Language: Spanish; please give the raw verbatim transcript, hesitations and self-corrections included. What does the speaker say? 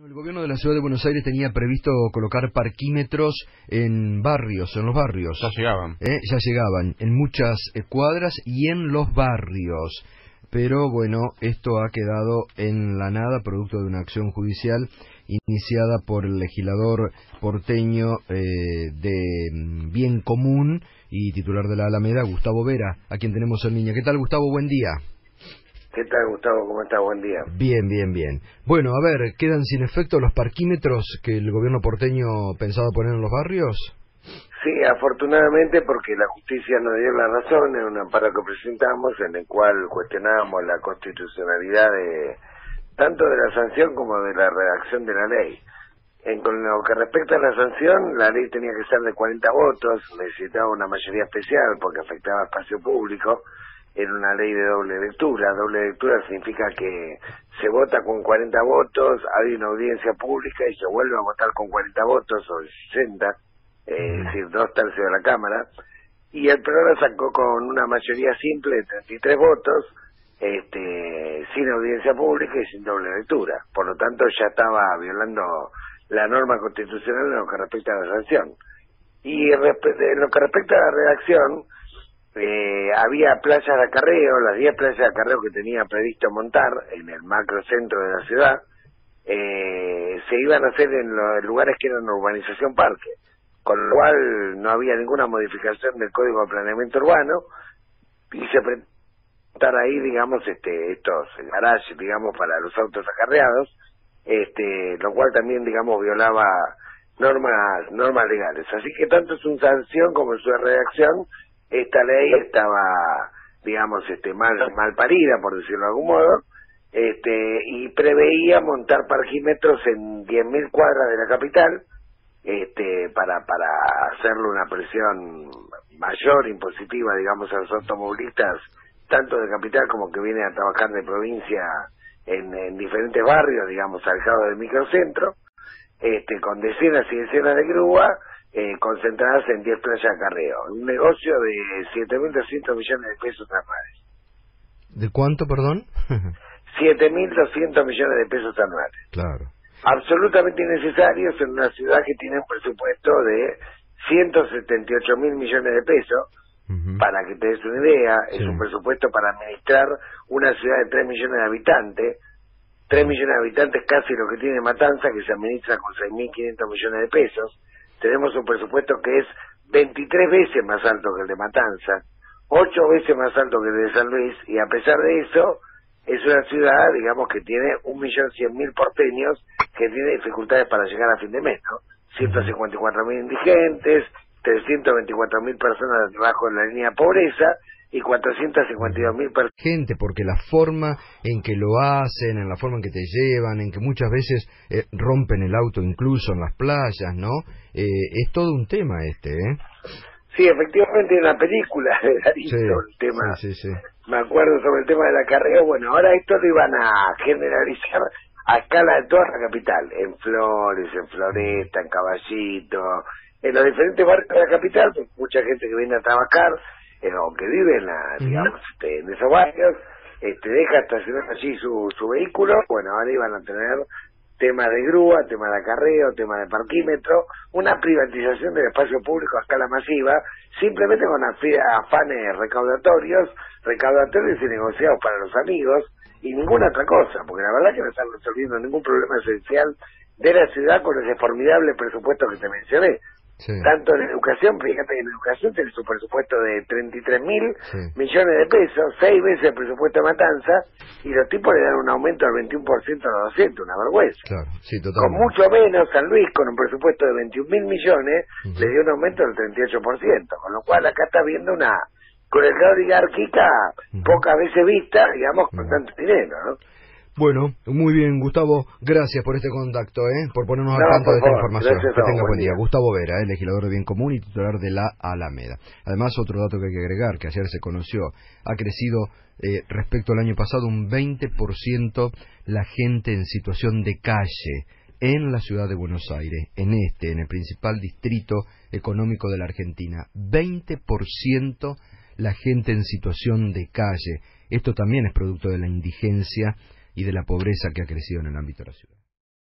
Bueno, el gobierno de la ciudad de Buenos Aires tenía previsto colocar parquímetros en barrios, en los barrios. Ya llegaban. ¿Eh? Ya llegaban, en muchas eh, cuadras y en los barrios. Pero bueno, esto ha quedado en la nada, producto de una acción judicial iniciada por el legislador porteño eh, de Bien Común y titular de la Alameda, Gustavo Vera, a quien tenemos en línea. ¿Qué tal, Gustavo? Buen día. ¿Qué tal, Gustavo? ¿Cómo estás? Buen día. Bien, bien, bien. Bueno, a ver, ¿quedan sin efecto los parquímetros que el gobierno porteño pensaba poner en los barrios? Sí, afortunadamente, porque la justicia nos dio la razón en un amparo que presentamos, en el cual cuestionábamos la constitucionalidad de tanto de la sanción como de la redacción de la ley. En con lo que respecta a la sanción, la ley tenía que ser de cuarenta votos, necesitaba una mayoría especial porque afectaba espacio público, era una ley de doble lectura. Doble lectura significa que se vota con cuarenta votos, hay una audiencia pública y se vuelve a votar con cuarenta votos o sesenta. Eh, es decir, dos tercios de la Cámara, y el P R O sacó con una mayoría simple de treinta y tres votos, este, sin audiencia pública y sin doble lectura. Por lo tanto, ya estaba violando la norma constitucional en lo que respecta a la sanción. Y en lo que respecta a la redacción, eh, había playas de acarreo, las diez playas de acarreo que tenía previsto montar en el macrocentro de la ciudad, eh, se iban a hacer en los lugares que eran urbanización parque. Con lo cual no había ninguna modificación del Código de Planeamiento Urbano y se presentar ahí, digamos, este estos garajes, digamos, para los autos acarreados, este lo cual también, digamos, violaba normas normas legales. Así que tanto en su sanción como en su redacción, esta ley estaba, digamos, este mal mal parida, por decirlo de algún modo, este y preveía montar parquímetros en diez mil cuadras de la capital, Este, para, para hacerle una presión mayor, impositiva, digamos, a los automovilistas, tanto de capital como que vienen a trabajar de provincia en, en diferentes barrios, digamos, alejados del microcentro, este, con decenas y decenas de grúas eh, concentradas en diez playas de carreo. Un negocio de siete mil doscientos millones de pesos anuales. ¿De cuánto, perdón? siete mil doscientos millones de pesos anuales. Claro. Absolutamente innecesarios en una ciudad que tiene un presupuesto de ciento setenta y ocho mil millones de pesos. Uh-huh. Para que te des una idea, sí. Es un presupuesto para administrar una ciudad de tres millones de habitantes, tres millones de habitantes, casi lo que tiene Matanza, que se administra con seis mil quinientos millones de pesos. Tenemos un presupuesto que es veintitrés veces más alto que el de Matanza, ocho veces más alto que el de San Luis, y a pesar de eso, es una ciudad, digamos, que tiene un millón cien mil porteños que tiene dificultades para llegar a fin de mes, ¿no? ciento cincuenta y cuatro mil indigentes, trescientas veinticuatro mil personas bajo la línea de pobreza y cuatrocientas cincuenta y dos mil personas. Gente, porque la forma en que lo hacen, en la forma en que te llevan, en que muchas veces eh, rompen el auto incluso en las playas, ¿no? Eh, es todo un tema este, ¿eh? Sí, efectivamente, en la película de Darío, sí, el tema, sí, sí, sí. Me acuerdo sobre el tema del acarreo. Bueno, ahora esto lo iban a generalizar a escala de toda la capital, en Flores, en Floresta, en Caballitos, en los diferentes barrios de la capital, pues, mucha gente que viene a trabajar, eh, o que vive en, la, digamos, este, en esos barrios, este, deja estacionar allí su, su vehículo. Bueno, ahora iban a tener tema de grúa, tema de acarreo, tema de parquímetro, una privatización del espacio público a escala masiva, simplemente con afanes recaudatorios, recaudatorios y negociados para los amigos, y ninguna otra cosa, porque la verdad que no están resolviendo ningún problema esencial de la ciudad con ese formidable presupuesto que te mencioné. Sí. Tanto en educación, fíjate que en educación tenés un presupuesto de treinta y tres mil sí. millones de pesos, seis veces el presupuesto de Matanza, y los tipos le dan un aumento del veintiuno por ciento a los docentes, una vergüenza. Claro, sí, totalmente. Con mucho menos, San Luis, con un presupuesto de veintiún mil millones, uh -huh. le dio un aumento del treinta y ocho por ciento, con lo cual acá está viendo una crueldad oligárquica uh -huh. pocas veces vista, digamos, con uh -huh. tanto dinero, ¿no? Bueno, muy bien, Gustavo, gracias por este contacto, ¿eh? Por ponernos no, al tanto de esta información. Gracias, que tenga buen día. día. Gustavo Vera, el legislador de Bien Común y titular de la Alameda. Además, otro dato que hay que agregar, que ayer se conoció, ha crecido eh, respecto al año pasado un veinte por ciento la gente en situación de calle en la ciudad de Buenos Aires, en este, en el principal distrito económico de la Argentina. veinte por ciento la gente en situación de calle. Esto también es producto de la indigencia y de la pobreza que ha crecido en el ámbito de la ciudad.